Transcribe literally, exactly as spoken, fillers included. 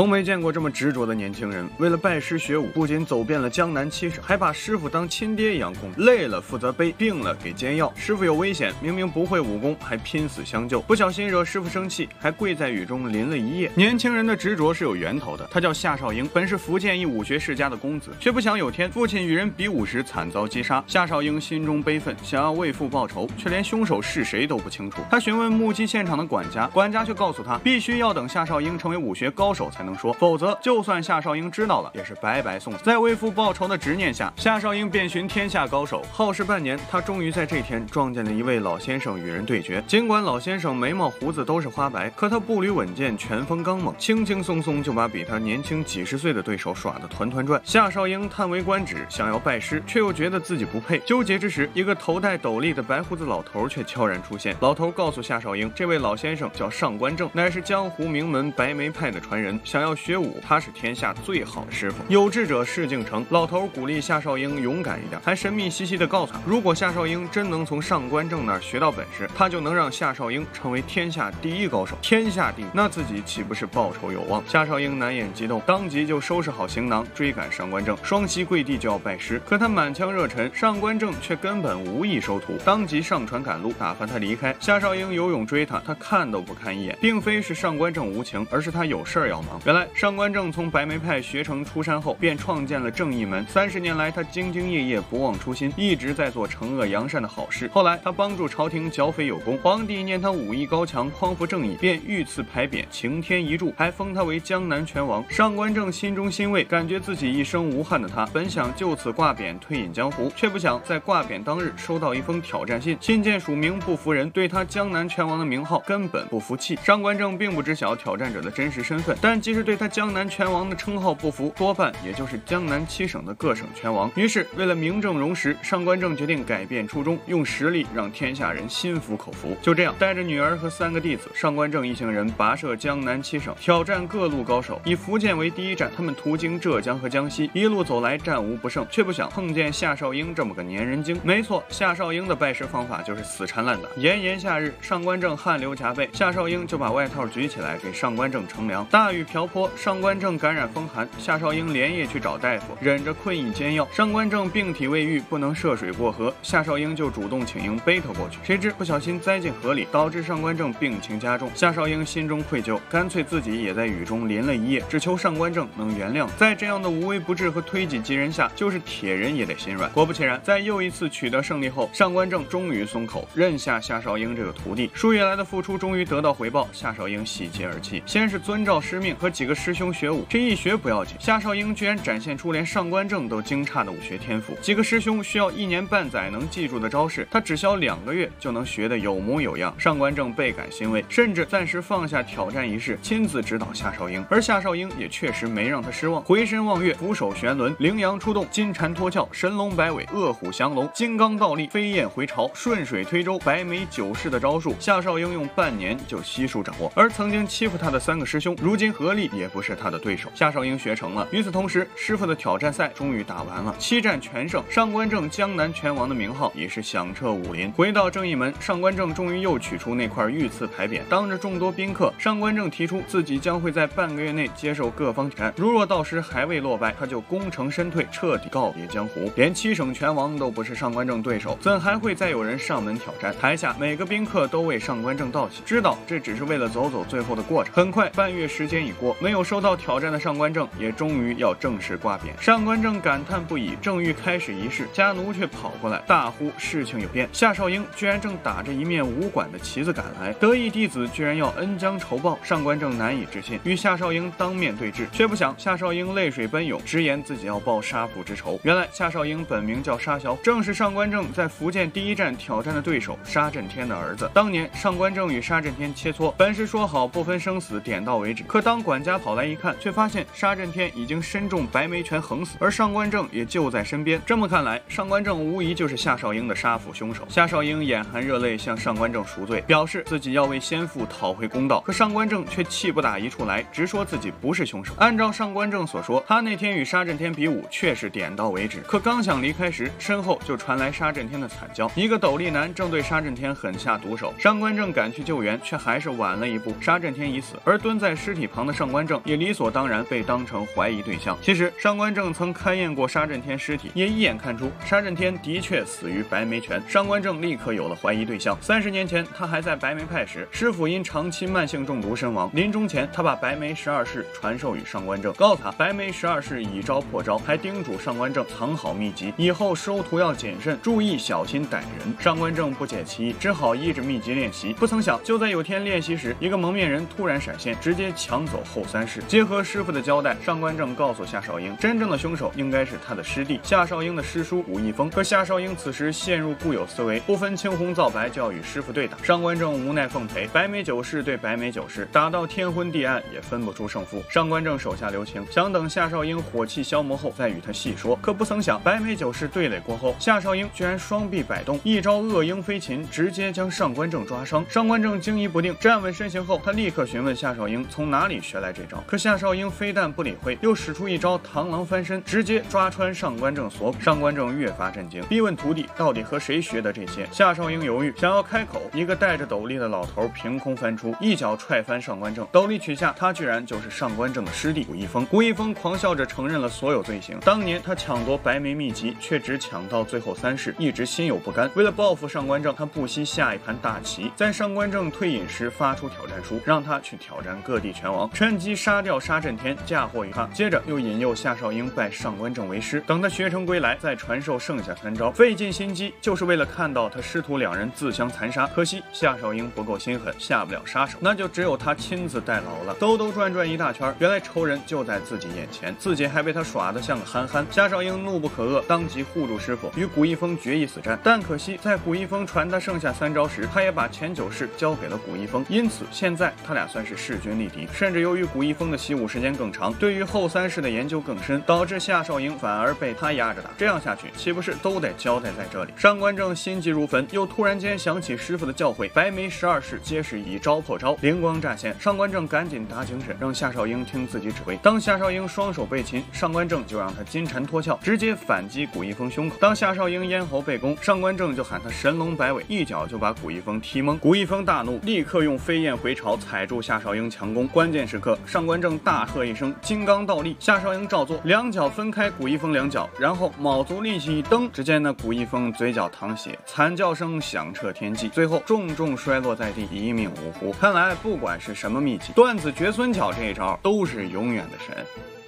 从没见过这么执着的年轻人，为了拜师学武，不仅走遍了江南七省，还把师傅当亲爹一样供。累了负责背，病了给煎药。师傅有危险，明明不会武功，还拼死相救。不小心惹师傅生气，还跪在雨中淋了一夜。年轻人的执着是有源头的。他叫夏少英，本是福建一武学世家的公子，却不想有天父亲与人比武时惨遭击杀。夏少英心中悲愤，想要为父报仇，却连凶手是谁都不清楚。他询问目击现场的管家，管家却告诉他，必须要等夏少英成为武学高手才才能说，否则就算夏少英知道了，也是白白送死。在为父报仇的执念下，夏少英遍寻天下高手，耗时半年，他终于在这天撞见了一位老先生与人对决。尽管老先生眉毛胡子都是花白，可他步履稳健，拳风刚猛，轻轻松松就把比他年轻几十岁的对手耍得团团转。夏少英叹为观止，想要拜师，却又觉得自己不配。纠结之时，一个头戴斗笠的白胡子老头却悄然出现。老头告诉夏少英，这位老先生叫上官正，乃是江湖名门白眉派的传人。想要学武，他是天下最好的师傅，有志者事竟成。老头鼓励夏少英勇敢一点，还神秘兮兮的告诉他，如果夏少英真能从上官正那儿学到本事，他就能让夏少英成为天下第一高手。天下第一，那自己岂不是报仇有望？夏少英难掩激动，当即就收拾好行囊，追赶上官正，双膝跪地就要拜师。可他满腔热忱，上官正却根本无意收徒，当即上船赶路，打发他离开。夏少英游泳追他，他看都不看一眼，并非是上官正无情，而是他有事儿要忙。原来上官正从白眉派学成出山后，便创建了正义门。三十年来，他兢兢业业，不忘初心，一直在做惩恶扬善的好事。后来，他帮助朝廷剿匪有功，皇帝念他武艺高强，匡扶正义，便御赐牌匾，擎天一柱，还封他为江南拳王。上官正心中欣慰，感觉自己一生无憾的他，本想就此挂匾退隐江湖，却不想在挂匾当日收到一封挑战信，信件署名不服人，对他江南拳王的名号根本不服气。上官正并不知晓挑战者的真实身份，但即使对他江南拳王的称号不服，多半也就是江南七省的各省拳王。于是为了名正荣实，上官正决定改变初衷，用实力让天下人心服口服。就这样，带着女儿和三个弟子，上官正一行人跋涉江南七省，挑战各路高手。以福建为第一站，他们途经浙江和江西，一路走来战无不胜，却不想碰见夏少英这么个粘人精。没错，夏少英的拜师方法就是死缠烂打。炎炎夏日，上官正汗流浃背，夏少英就把外套举起来给上官正乘凉。大雨瓢泼，上官正感染风寒，夏少英连夜去找大夫，忍着困意煎药。上官正病体未愈，不能涉水过河，夏少英就主动请缨背他过去，谁知不小心栽进河里，导致上官正病情加重。夏少英心中愧疚，干脆自己也在雨中淋了一夜，只求上官正能原谅。在这样的无微不至和推己及人下，就是铁人也得心软。果不其然，在又一次取得胜利后，上官正终于松口，认下夏少英这个徒弟。数月来的付出终于得到回报，夏少英喜极而泣。先是遵照师命和几个师兄学武，这一学不要紧，夏少英居然展现出连上官正都惊诧的武学天赋。几个师兄需要一年半载能记住的招式，他只消两个月就能学得有模有样。上官正倍感欣慰，甚至暂时放下挑战一事，亲自指导夏少英。而夏少英也确实没让他失望，回身望月，俯首旋轮，羚羊出洞，金蝉脱壳，神龙摆尾，恶虎降龙，金刚倒立，飞燕回巢，顺水推舟，白眉九式的招数，夏少英用半年就悉数掌握。而曾经欺负他的三个师兄，如今和合力也不是他的对手。夏少英学成了。与此同时，师傅的挑战赛终于打完了，七战全胜，上官正江南拳王的名号也是响彻武林。回到正义门，上官正终于又取出那块御赐牌匾，当着众多宾客，上官正提出自己将会在半个月内接受各方挑战，如若到时还未落败，他就功成身退，彻底告别江湖。连七省拳王都不是上官正对手，怎还会再有人上门挑战？台下每个宾客都为上官正道喜，知道这只是为了走走最后的过程。很快，半月时间已过。没有收到挑战的上官正也终于要正式挂匾。上官正感叹不已，正欲开始仪式，家奴却跑过来大呼事情有变，夏少英居然正打着一面武馆的旗子赶来，得意弟子居然要恩将仇报。上官正难以置信，与夏少英当面对峙，却不想夏少英泪水奔涌，直言自己要报杀父之仇。原来夏少英本名叫沙骁，正是上官正在福建第一战挑战的对手沙震天的儿子。当年上官正与沙震天切磋，本是说好不分生死，点到为止，可当管家跑来一看，却发现沙震天已经身中白眉拳横死，而上官正也就在身边。这么看来，上官正无疑就是夏少英的杀父凶手。夏少英眼含热泪向上官正赎罪，表示自己要为先父讨回公道。可上官正却气不打一处来，直说自己不是凶手。按照上官正所说，他那天与沙震天比武确实点到为止，可刚想离开时，身后就传来沙震天的惨叫，一个斗笠男正对沙震天狠下毒手。上官正赶去救援，却还是晚了一步，沙震天已死，而蹲在尸体旁的上上官正也理所当然被当成怀疑对象。其实上官正曾勘验过沙震天尸体，也一眼看出沙震天的确死于白眉泉。上官正立刻有了怀疑对象。三十年前，他还在白眉派时，师傅因长期慢性中毒身亡。临终前，他把白眉十二式传授与上官正，告诉他白眉十二式以招破招，还叮嘱上官正藏好秘籍，以后收徒要谨慎，注意小心逮人。上官正不解其意，只好依着秘籍练习。不曾想，就在有天练习时，一个蒙面人突然闪现，直接抢走后三式。结合师傅的交代，上官正告诉夏少英，真正的凶手应该是他的师弟夏少英的师叔武义峰。可夏少英此时陷入固有思维，不分青红皂白就要与师傅对打。上官正无奈奉陪，白眉九式对白眉九式，打到天昏地暗也分不出胜负。上官正手下留情，想等夏少英火气消磨后再与他细说。可不曾想，白眉九式对垒过后，夏少英居然双臂摆动，一招恶鹰飞擒，直接将上官正抓伤。上官正惊疑不定，站稳身形后，他立刻询问夏少英从哪里学来这招。可夏少英非但不理会，又使出一招螳螂翻身，直接抓穿上官正锁骨。上官正越发震惊，逼问徒弟到底和谁学的这些。夏少英犹豫，想要开口，一个戴着斗笠的老头凭空翻出，一脚踹翻上官正。斗笠取下，他居然就是上官正的师弟武义峰。武义峰狂笑着承认了所有罪行。当年他抢夺白眉秘籍，却只抢到最后三式，一直心有不甘。为了报复上官正，他不惜下一盘大棋，在上官正退隐时发出挑战书，让他去挑战各地拳王，趁机杀掉沙震天，嫁祸于他。接着又引诱夏少英拜上官正为师，等他学成归来再传授剩下三招，费尽心机就是为了看到他师徒两人自相残杀。可惜夏少英不够心狠，下不了杀手，那就只有他亲自代劳了。兜兜转转一大圈，原来仇人就在自己眼前，自己还被他耍得像个憨憨。夏少英怒不可遏，当即护住师傅，与古一峰决一死战。但可惜在古一峰传他剩下三招时，他也把前九式交给了古一峰，因此现在他俩算是势均力敌。甚至由于古一峰的习武时间更长，对于后三式的研究更深，导致夏少英反而被他压着打。这样下去，岂不是都得交代在这里？上官正心急如焚，又突然间想起师傅的教诲，白眉十二式皆是以招破招，灵光乍现。上官正赶紧打精神，让夏少英听自己指挥。当夏少英双手被擒，上官正就让他金蝉脱壳，直接反击古一峰胸口。当夏少英咽喉被攻，上官正就喊他神龙摆尾，一脚就把古一峰踢懵。古一峰大怒，立刻用飞燕回巢踩住夏少英强攻。关键时刻，上官正大喝一声金刚倒立，夏少英照做，两脚分开古一峰两脚，然后卯足力气一蹬。只见那古一峰嘴角淌血，惨叫声响彻天际，最后重重摔落在地，一命呜呼。看来不管是什么秘籍，断子绝孙脚这一招都是永远的神。